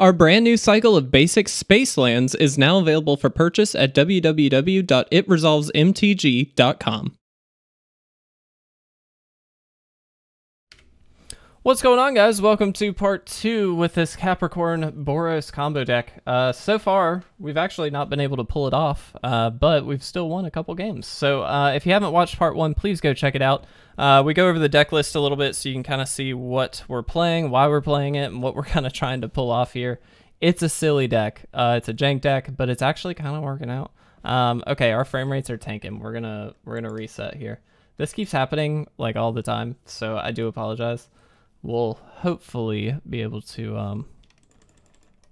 Our brand new cycle of basic Spacelands is now available for purchase at www.itresolvesmtg.com. What's going on, guys? Welcome to part 2 with this Capricorn Boros combo deck. So far, we've actually not been able to pull it off, but we've still won a couple games. So if you haven't watched part 1, please go check it out. We go over the deck list a little bit so you can kind of see what we're playing, why we're playing it, and what we're kind of trying to pull off here. It's a silly deck. It's a jank deck, but it's actually kind of working out. Okay, our frame rates are tanking. We're gonna reset here. This keeps happening like all the time, so I do apologize. We'll hopefully be able to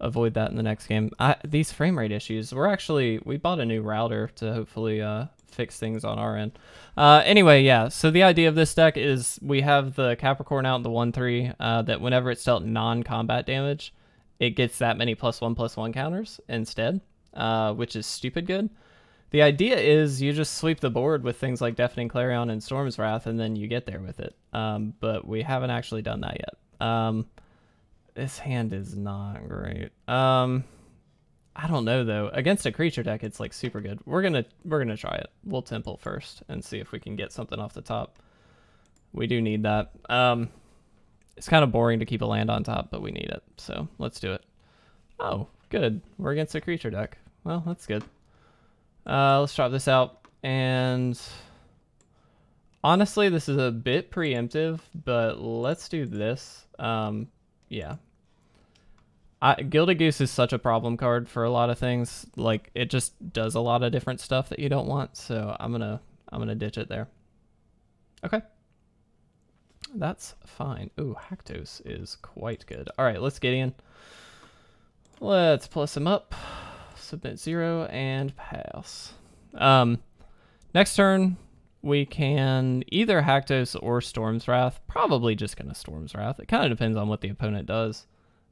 avoid that in the next game. These frame rate issues, we bought a new router to hopefully fix things on our end. Anyway, yeah, so the idea of this deck is we have the Capricorn out in the 1-3 that whenever it's dealt non-combat damage, it gets that many +1/+1 counters instead, which is stupid good. The idea is you just sweep the board with things like Deafening Clarion and Storm's Wrath, and then you get there with it. But we haven't actually done that yet. This hand is not great. I don't know though. Against a creature deck, it's like super good. We're gonna try it. We'll Temple first and see if we can get something off the top. We do need that. It's kind of boring to keep a land on top, but we need it. So let's do it. Oh, good. We're against a creature deck. Well, that's good. Let's drop this out, and honestly, this is a bit preemptive, but let's do this. Yeah. Gilded Goose is such a problem card for a lot of things. Like, it just does a lot of different stuff that you don't want, so I'm gonna ditch it there. Okay. That's fine. Ooh, Haktos is quite good. Alright, let's Gideon. Let's plus him up. Submit 0 and pass. Next turn, we can either Haktos or Storm's Wrath. Probably just going to Storm's Wrath. It kind of depends on what the opponent does.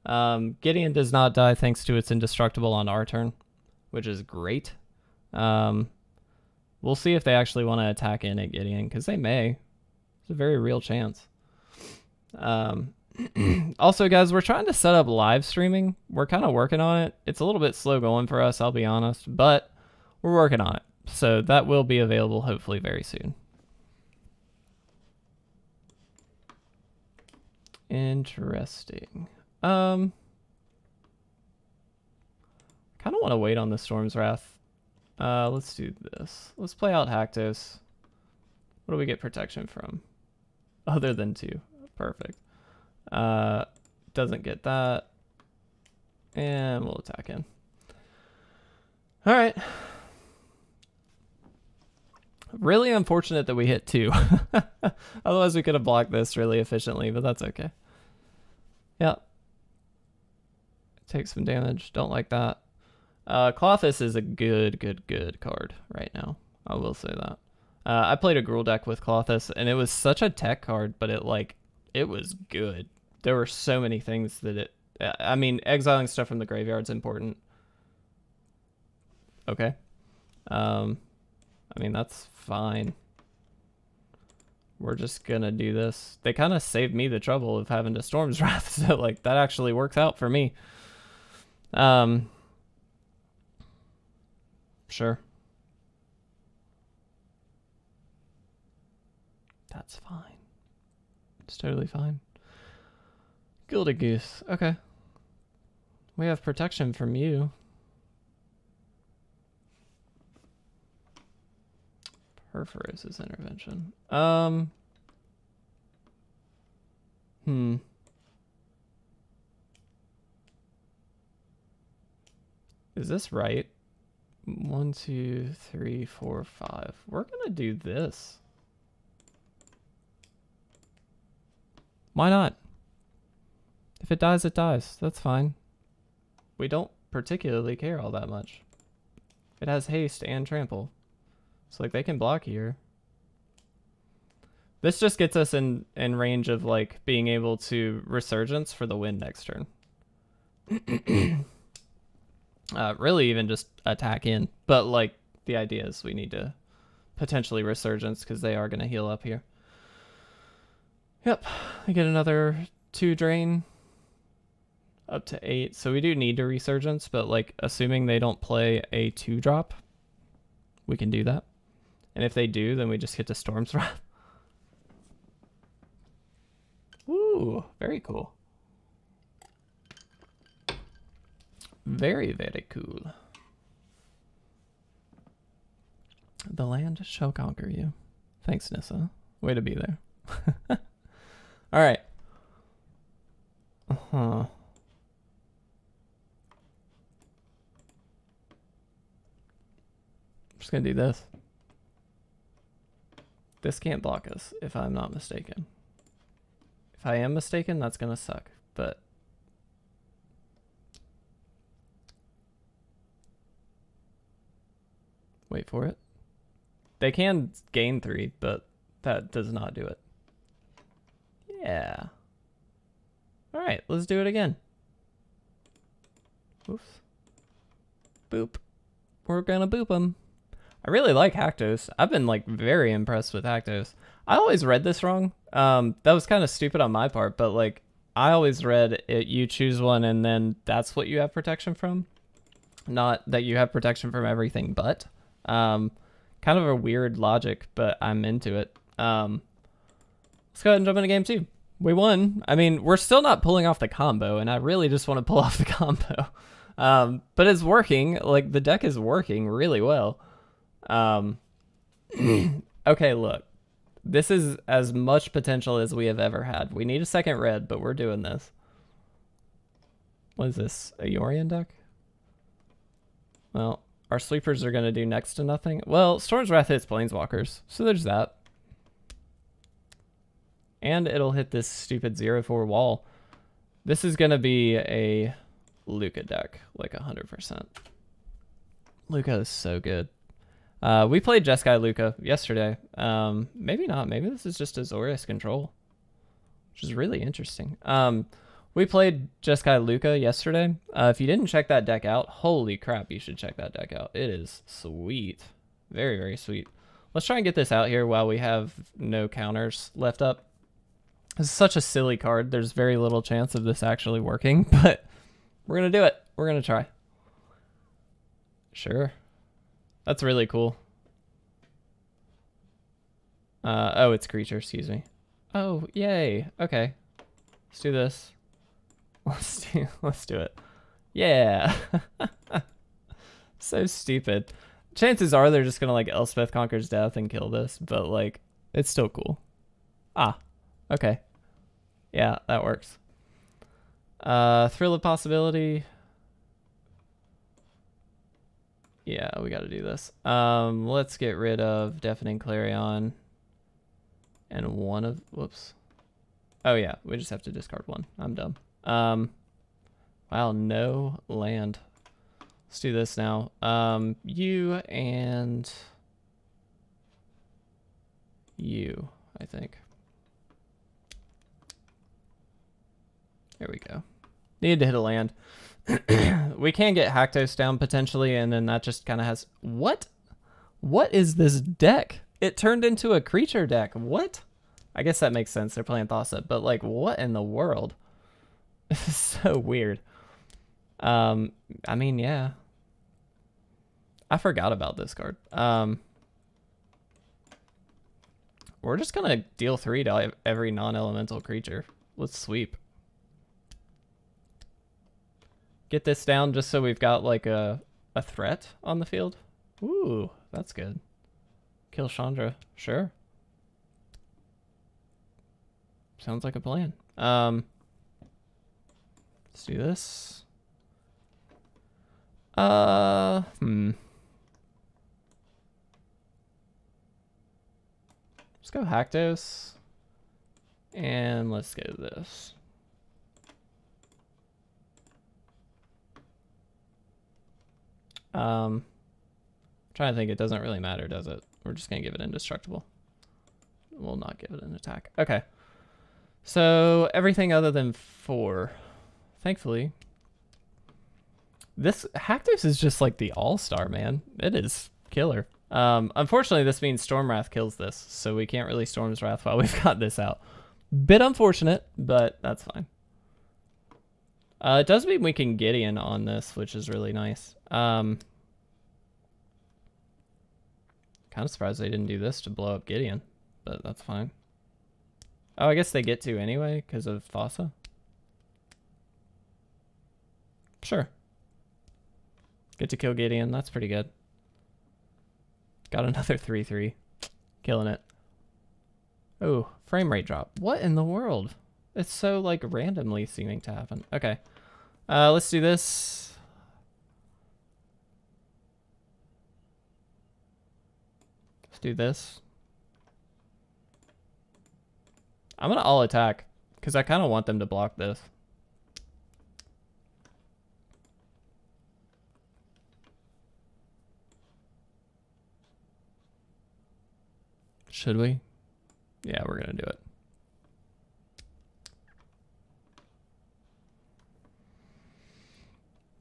Gideon does not die thanks to its indestructible on our turn, which is great. We'll see if they actually want to attack in at Gideon, because they may. It's a very real chance. Also, guys, we're trying to set up live streaming. We're kind of working on it. It's a little bit slow going for us, I'll be honest, but we're working on it. So that will be available hopefully very soon. Interesting. I kind of want to wait on the Storm's Wrath. Let's do this. Let's play out Haktos. What do we get protection from? Other than 2. Perfect. Doesn't get that, and we'll attack in. All right. Really unfortunate that we hit 2. Otherwise we could have blocked this really efficiently, but that's okay. Yeah. Take some damage. Don't like that. Klothis is a good card right now. I will say that. I played a Gruul deck with Klothis, and it was such a tech card, but it was good. There were so many things that it... I mean, exiling stuff from the graveyard's important. Okay. I mean, that's fine. We're just gonna do this. They kind of saved me the trouble of having to Storm's Wrath, so, like, that actually works out for me. Sure. That's fine. It's totally fine. Gilded Goose. Okay. We have protection from you. Purphoros's Intervention. Is this right? 1, 2, 3, 4, 5. We're gonna do this. Why not? If it dies, it dies. That's fine. We don't particularly care all that much. It has haste and trample. So, like, they can block here. This just gets us in range of, like, being able to resurgence for the win next turn. Really even just attack in. But, like, the idea is we need to potentially resurgence because they are going to heal up here. Yep, I get another 2 drain. up to 8. So we do need a Resurgence, but like assuming they don't play a 2-drop, we can do that. And if they do, then we just hit to Storm's Wrath. Ooh, very cool. Very, very cool. The land shall conquer you. Thanks, Nissa. Way to be there. All right. Uh-huh. I'm just going to do this. This can't block us, if I'm not mistaken. If I am mistaken, that's going to suck, but... Wait for it. They can gain 3, but that does not do it. Yeah. Alright, let's do it again. Oops. Boop. We're gonna boop them. I really like Haktos. I've been like very impressed with Haktos. I always read this wrong. That was kind of stupid on my part, but like I always read it, you choose one and then that's what you have protection from. Not that you have protection from everything but. Kind of a weird logic, but I'm into it. Let's go ahead and jump into game 2. We won. I mean, we're still not pulling off the combo, and I really just want to pull off the combo. But it's working. Like, the deck is working really well. Okay, look. This is as much potential as we have ever had. We need a second red, but we're doing this. What is this? A Yorion deck? Well, our sweepers are going to do next to nothing. Well, Storm's Wrath hits Planeswalkers, so there's that. And it'll hit this stupid 0-4 wall. This is going to be a Luca deck, like 100%. Luca is so good. We played Jeskai Luca yesterday. Maybe not. Maybe this is just Azorius control, which is really interesting. We played Jeskai Luca yesterday. If you didn't check that deck out, holy crap, you should check that deck out. It is sweet. Very, very sweet. Let's try and get this out here while we have no counters left up. This is such a silly card. There's very little chance of this actually working, but we're going to do it. We're going to try. Sure. That's really cool. Oh, it's creature, excuse me. Oh, yay. Okay. Let's do this. Let's do it. Yeah. So stupid. Chances are they're just going to like Elspeth Conquers Death and kill this, but like it's still cool. Ah. Okay. Yeah, that works. Thrill of Possibility. Yeah, we got to do this. Let's get rid of Deafening Clarion. And one of... Whoops. Oh, yeah. We just have to discard one. I'm dumb. Wow, no land. Let's do this now. You and... You, I think. There we go. Needed to hit a land. We can get Haktos down potentially, and then that just kind of has... What? What is this deck? It turned into a creature deck. What? I guess that makes sense. They're playing Thassa, but like, what in the world? This is so weird. I mean, yeah. I forgot about this card. We're just going to deal 3 to every non-elemental creature. Let's sweep. Get this down just so we've got like a threat on the field. Ooh, that's good. Kill Chandra, sure. Sounds like a plan. Let's do this. Let's go Haktos. And let's go this. Trying to think, it doesn't really matter, does it? We're just going to give it indestructible. We'll not give it an attack. Okay. So everything other than 4, thankfully. This Haktos is just like the all-star, man. It is killer. Unfortunately, this means Storm's Wrath kills this, so we can't really Storm's Wrath while we've got this out. Bit unfortunate, but that's fine. It does mean we can Gideon on this, which is really nice. Kind of surprised they didn't do this to blow up Gideon, but that's fine. Oh, I guess they get to anyway because of Thassa. Sure. Get to kill Gideon. That's pretty good. Got another 3-3. Killing it. Oh, frame rate drop. What in the world? It's so, like, randomly seeming to happen. Okay. Let's do this. Let's do this. I'm going to all attack, because I kind of want them to block this. Should we? Yeah, we're going to do it.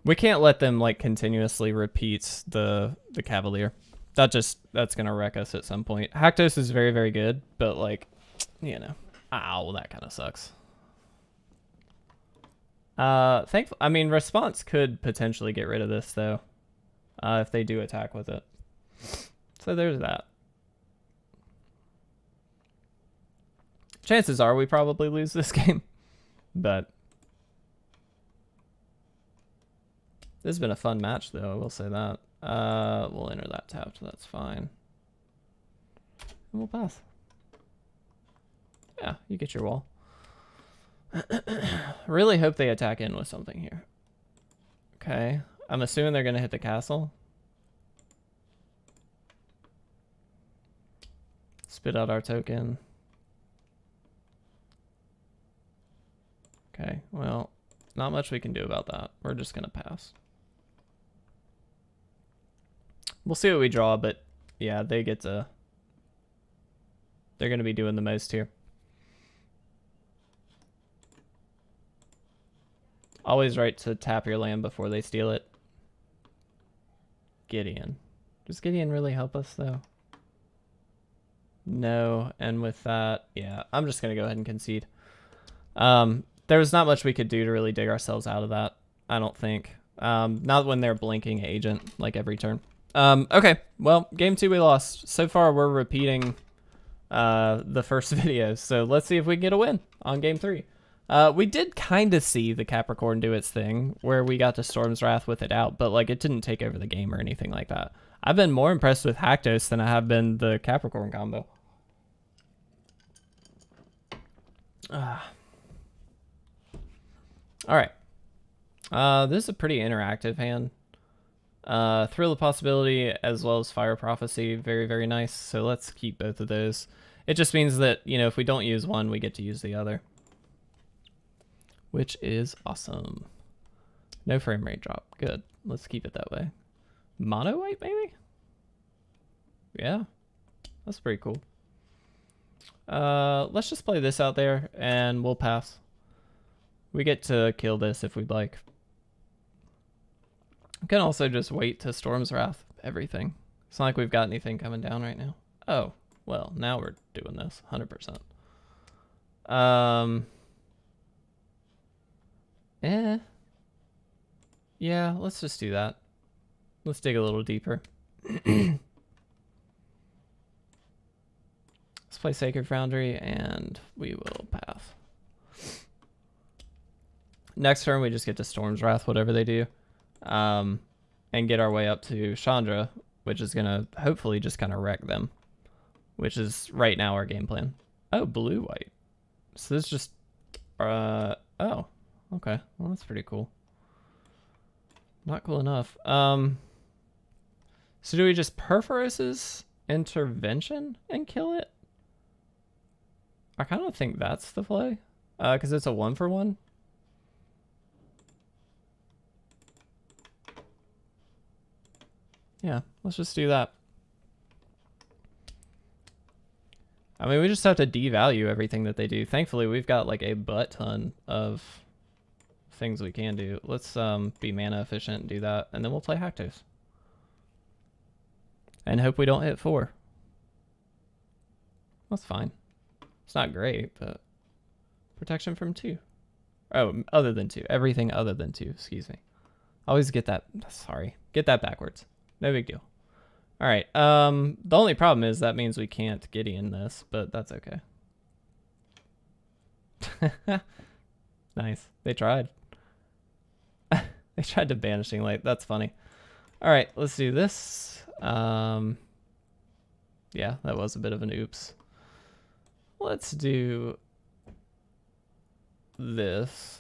We can't let them, like, continuously repeat the Cavalier. That's going to wreck us at some point. Haktos is very, very good, but, like, you know. Ow, that kind of sucks. Thankful. I mean, Response could potentially get rid of this, though, if they do attack with it. So there's that. Chances are we probably lose this game, but... This has been a fun match, though, I will say that. We'll enter that tapped, so that's fine. And we'll pass. Yeah, you get your wall. Really hope they attack in with something here. Okay, I'm assuming they're going to hit the castle. Spit out our token. Okay, well, not much we can do about that. We're just going to pass. We'll see what we draw, but yeah, they get to... They're going to be doing the most here. Always right to tap your land before they steal it. Gideon. Does Gideon really help us, though? No, and with that, yeah, I'm just going to go ahead and concede. There was not much we could do to really dig ourselves out of that, I don't think. Not when they're blinking agent, like, every turn. Okay, well, game 2 we lost. So far, we're repeating the first video, so let's see if we can get a win on game 3. We did kind of see the Capricorn do its thing, where we got to Storm's Wrath with it out, but, like, it didn't take over the game or anything like that. I've been more impressed with Haktos than I have been the Capricorn combo. Alright. This is a pretty interactive hand. Thrill of Possibility as well as Fire Prophecy. Very, very nice. So let's keep both of those. It just means that, you know, if we don't use one, we get to use the other. Which is awesome. No frame rate drop. Good. Let's keep it that way. Mono white, maybe? Yeah. That's pretty cool. Let's just play this out there and we'll pass. We get to kill this if we'd like. We can also just wait to Storm's Wrath everything. It's not like we've got anything coming down right now. Oh, well, now we're doing this 100%. Yeah, let's just do that. Let's dig a little deeper. Let's play Sacred Foundry and we will pass. Next turn, we just get to Storm's Wrath, whatever they do, and get our way up to Chandra, which is going to hopefully just kind of wreck them, which is right now our game plan. Oh, blue-white. So this is just... oh, okay. Well, that's pretty cool. Not cool enough. So do we just Purphoros's Intervention and kill it? I kind of think that's the play, because it's a 1-for-1. Yeah, let's just do that. I mean, we just have to devalue everything that they do. Thankfully, we've got like a butt ton of things we can do. Let's be mana efficient and do that, and then we'll play Haktos. And hope we don't hit 4. That's fine. It's not great, but protection from 2. Oh, other than two. Everything other than two, excuse me. I always get that, sorry, get that backwards. No big deal. All right, the only problem is that means we can't Gideon this, but that's okay. Nice, they tried. They tried to Banishing Light, that's funny. All right, let's do this. Yeah, that was a bit of an oops. Let's do this.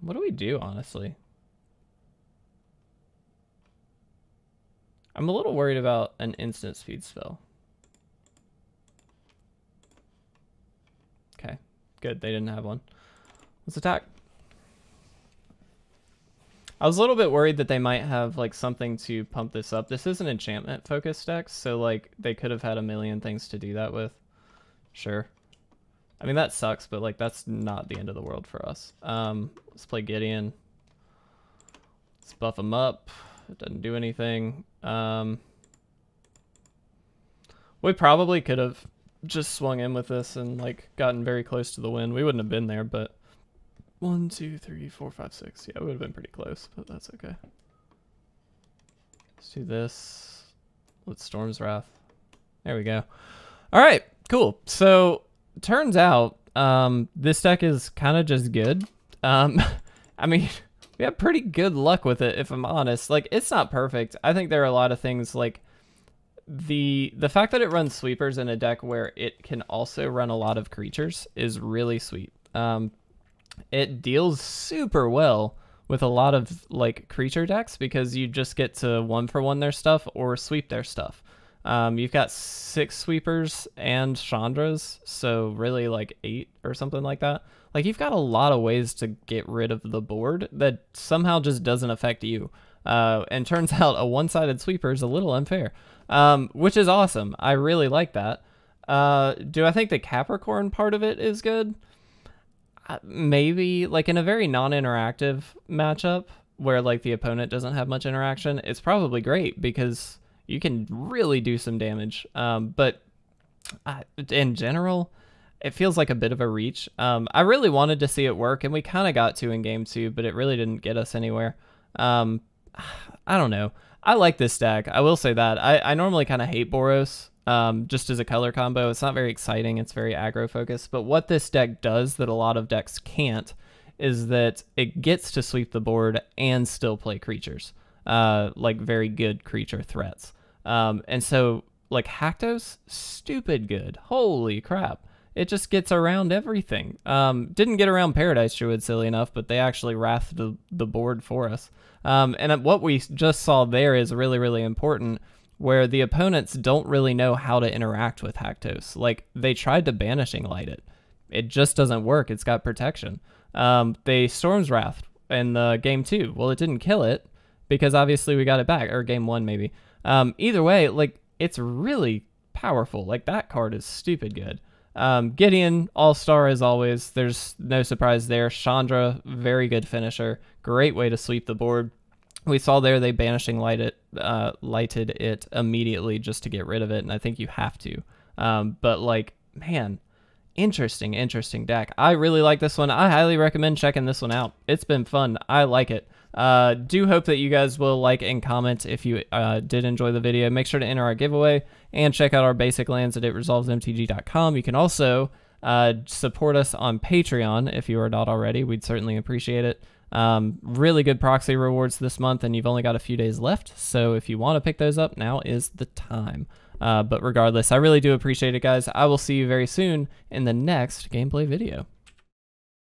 What do we do, honestly? I'm a little worried about an instant speed spell. Okay, good, they didn't have one. Let's attack. I was a little bit worried that they might have like something to pump this up. This is an enchantment focus deck, so like they could have had a million things to do that with. Sure. I mean, that sucks, but like that's not the end of the world for us. Let's play Gideon. Let's buff him up. It doesn't do anything. We probably could have just swung in with this and like gotten very close to the win. We wouldn't have been there, but 1, 2, 3, 4, 5, 6. Yeah, it would have been pretty close, but that's okay. Let's do this. Let's Storm's Wrath. There we go. All right, cool. So turns out this deck is kind of just good. I mean, we have pretty good luck with it, if I'm honest. Like, it's not perfect. I think there are a lot of things, like the fact that it runs sweepers in a deck where it can also run a lot of creatures is really sweet. It deals super well with a lot of like creature decks because you just get to 1-for-1 their stuff or sweep their stuff. You've got 6 sweepers and Chandras, so really like 8 or something like that. Like, you've got a lot of ways to get rid of the board that somehow just doesn't affect you. And turns out a one-sided sweeper is a little unfair, which is awesome. I really like that. Do I think the Capricorn part of it is good? Maybe, like in a very non-interactive matchup where like the opponent doesn't have much interaction, it's probably great because you can really do some damage. But in general, it feels like a bit of a reach. I really wanted to see it work, and we kind of got to in game 2, but it really didn't get us anywhere. I don't know. I like this deck. I will say that. I normally kind of hate Boros. Just as a color combo, it's not very exciting, it's very aggro focused, but what this deck does that a lot of decks can't is that it gets to sweep the board and still play creatures, like very good creature threats. And so like Haktos, stupid good, holy crap, it just gets around everything. Didn't get around Paradise Druid, silly enough, but they actually wrathed the board for us. And what we just saw there is really, really important, where the opponents don't really know how to interact with Haktos. Like, they tried to Banishing Light it. It just doesn't work. It's got protection. They Storm's Wrath in the game 2. Well, it didn't kill it because obviously we got it back, or game 1 maybe. Either way, like, it's really powerful. Like, that card is stupid good. Gideon, all-star as always. There's no surprise there. Chandra, very good finisher. Great way to sweep the board. We saw there they Banishing Light it, lighted it immediately just to get rid of it, and I think you have to. But like, man, interesting deck. I really like this one. I highly recommend checking this one out. It's been fun. I like it. Do hope that you guys will like and comment if you did enjoy the video. Make sure to enter our giveaway and check out our basic lands at itresolvesmtg.com. You can also support us on Patreon if you are not already. We'd certainly appreciate it. Really good proxy rewards this month, and you've only got a few days left, so if you want to pick those up, now is the time. But regardless, I really do appreciate it, guys. I will see you very soon in the next gameplay video.